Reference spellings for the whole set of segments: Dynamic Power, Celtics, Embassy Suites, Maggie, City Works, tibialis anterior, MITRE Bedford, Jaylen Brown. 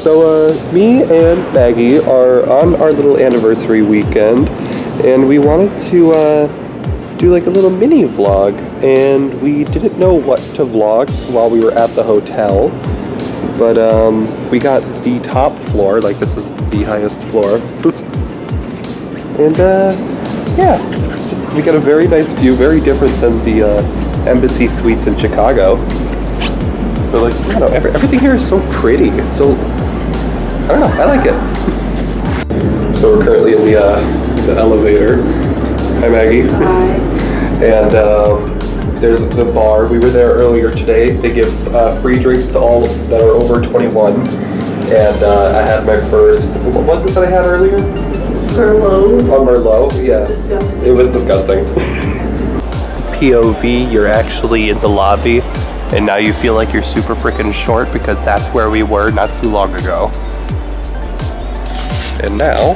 So me and Maggie are on our little anniversary weekend, and we wanted to do like a little mini vlog, and we didn't know what to vlog while we were at the hotel, but we got the top floor, like this is the highest floor, and yeah, we got a very nice view, very different than the Embassy Suites in Chicago. But like, I don't know, everything here is so pretty. It's so, I don't know, I like it. So we're currently in the elevator. Hi, Maggie. Hi. And there's the bar. We were there earlier today. They give free drinks to all that are over 21. And I had my first, what was it that I had earlier? Merlot. Oh, Merlot, yeah. It was disgusting. POV, you're actually in the lobby, and now you feel like you're super freaking short because that's where we were not too long ago. And now,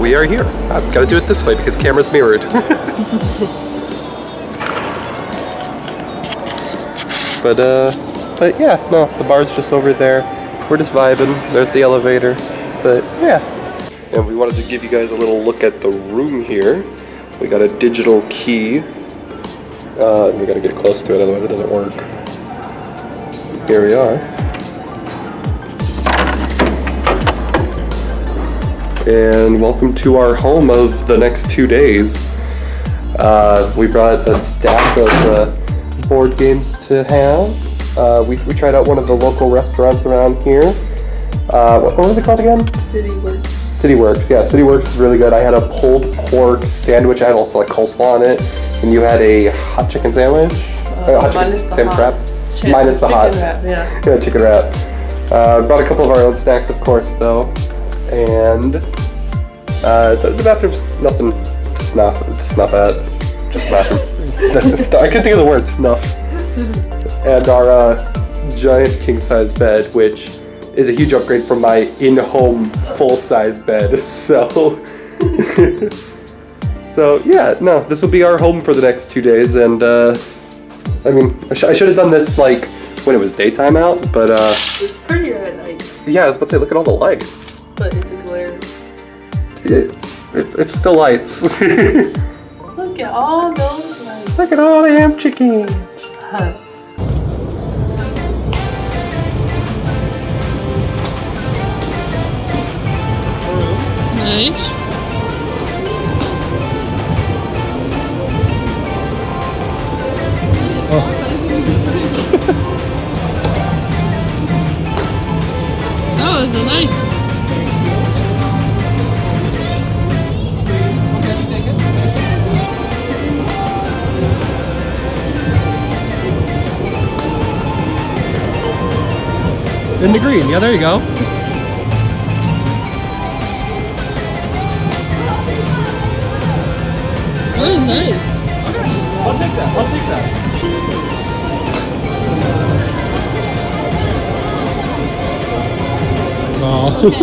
we are here. I've got to do it this way because camera's mirrored. But yeah, no, the bar's just over there. We're just vibing. There's the elevator. But yeah. And we wanted to give you guys a little look at the room here. We got a digital key. We gotta get close to it, otherwise it doesn't work. Here we are. And welcome to our home of the next 2 days. We brought a stack of board games to have. We tried out one of the local restaurants around here. What was it called again? City Works. City Works, yeah. City Works is really good. I had a pulled pork sandwich. I had also like coleslaw on it. And you had a hot chicken sandwich? Hot minus chicken, the sandwich hot wrap? Minus the hot. Wrap, yeah. Yeah, chicken wrap. Brought a couple of our own snacks, of course, though. And the bathroom's nothing to snuff at. It's just bathroom. I couldn't think of the word, snuff. And our giant king-size bed, which is a huge upgrade from my in-home full-size bed, so. So yeah, no, this will be our home for the next 2 days, and I mean, I should have done this like when it was daytime out, but it's prettier at night. Yeah, I was about to say, look at all the lights. But it's a glare. It's still lights. Look at all those lights. Look at all the ham chickens. Huh. Nice. Oh, it's nice. In the green, yeah, there you go. That is nice. Okay, I'll take that, I'll take that. Okay, I think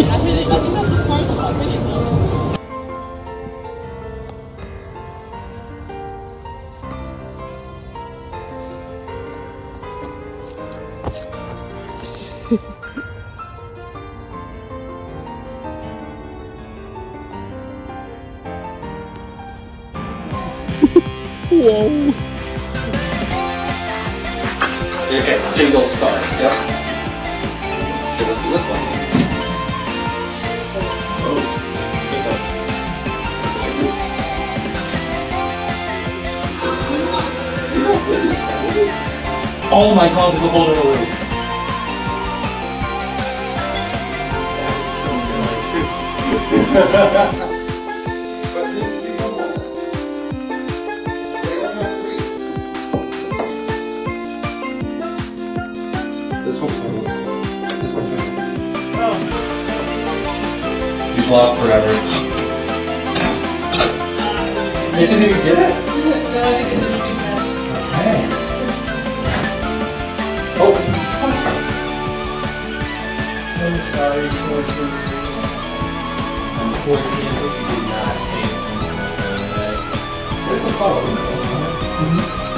that's the part that I really love. Whoa. Okay, single star, yep. Okay, this is this one. Oh my god, there's a hole in the roof. That is so silly. This one's famous. This one's famous. Oh. You've lost forever. You didn't even get it? No, I didn't get it. Sorry, sorcerers. Unfortunately, we did not save them. There's a follow-up.